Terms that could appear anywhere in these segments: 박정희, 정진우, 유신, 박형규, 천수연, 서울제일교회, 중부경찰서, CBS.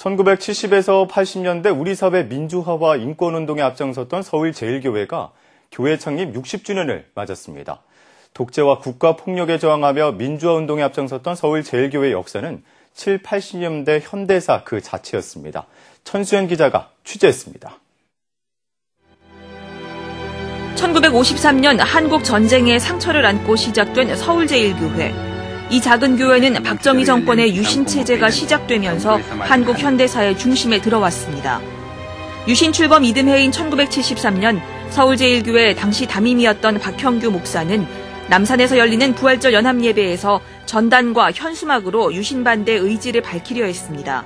1970에서 80년대 우리 사회 민주화와 인권운동에 앞장섰던 서울제일교회가 교회 창립 60주년을 맞았습니다. 독재와 국가폭력에 저항하며 민주화운동에 앞장섰던 서울제일교회의 역사는 7, 80년대 현대사 그 자체였습니다. 천수연 기자가 취재했습니다. 1953년 한국전쟁의 상처를 안고 시작된 서울제일교회. 이 작은 교회는 박정희 정권의 유신체제가 시작되면서 한국 현대사의 중심에 들어왔습니다. 유신 출범 이듬해인 1973년 서울제일교회 당시 담임이었던 박형규 목사는 남산에서 열리는 부활절 연합예배에서 전단과 현수막으로 유신 반대 의지를 밝히려 했습니다.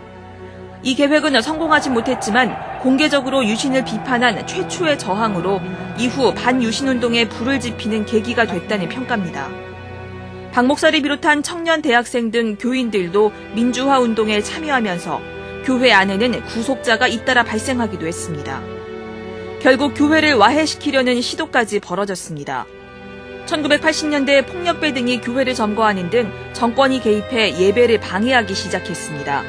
이 계획은 성공하지 못했지만 공개적으로 유신을 비판한 최초의 저항으로 이후 반유신운동에 불을 지피는 계기가 됐다는 평가입니다. 박 목사를 비롯한 청년 대학생 등 교인들도 민주화 운동에 참여하면서 교회 안에는 구속자가 잇따라 발생하기도 했습니다. 결국 교회를 와해시키려는 시도까지 벌어졌습니다. 1980년대 폭력배 등이 교회를 점거하는 등 정권이 개입해 예배를 방해하기 시작했습니다.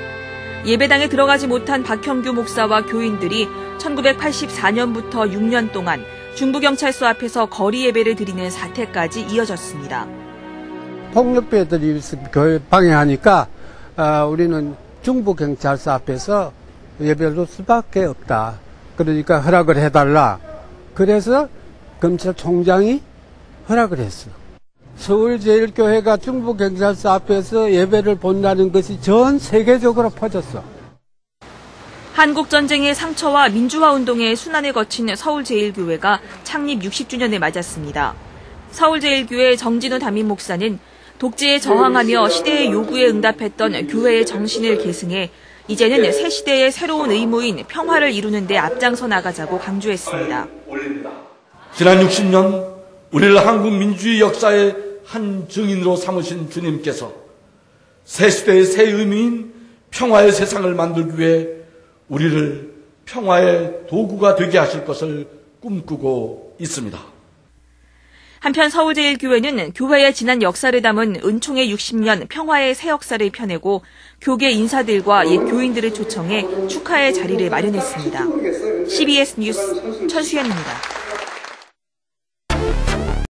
예배당에 들어가지 못한 박형규 목사와 교인들이 1984년부터 6년 동안 중부경찰서 앞에서 거리 예배를 드리는 사태까지 이어졌습니다. 폭력배들이 교회 방해하니까 우리는 중부경찰서 앞에서 예배를 할 수밖에 없다. 그러니까 허락을 해달라. 그래서 검찰총장이 허락을 했어. 서울제일교회가 중부경찰서 앞에서 예배를 본다는 것이 전 세계적으로 퍼졌어. 한국전쟁의 상처와 민주화운동의 순환을 거친 서울제일교회가 창립 60주년을 맞았습니다. 서울제일교회 정진우 담임 목사는 독재에 저항하며 시대의 요구에 응답했던 교회의 정신을 계승해 이제는 새 시대의 새로운 의무인 평화를 이루는 데 앞장서 나가자고 강조했습니다. 지난 60년 우리를 한국 민주주의 역사의 한 증인으로 삼으신 주님께서 새 시대의 새 의미인 평화의 세상을 만들기 위해 우리를 평화의 도구가 되게 하실 것을 꿈꾸고 있습니다. 한편 서울제일교회는 교회의 지난 역사를 담은 은총의 60년 평화의 새 역사를 펴내고 교계 인사들과 옛 교인들을 초청해 축하의 자리를 마련했습니다. CBS 뉴스 천수연입니다.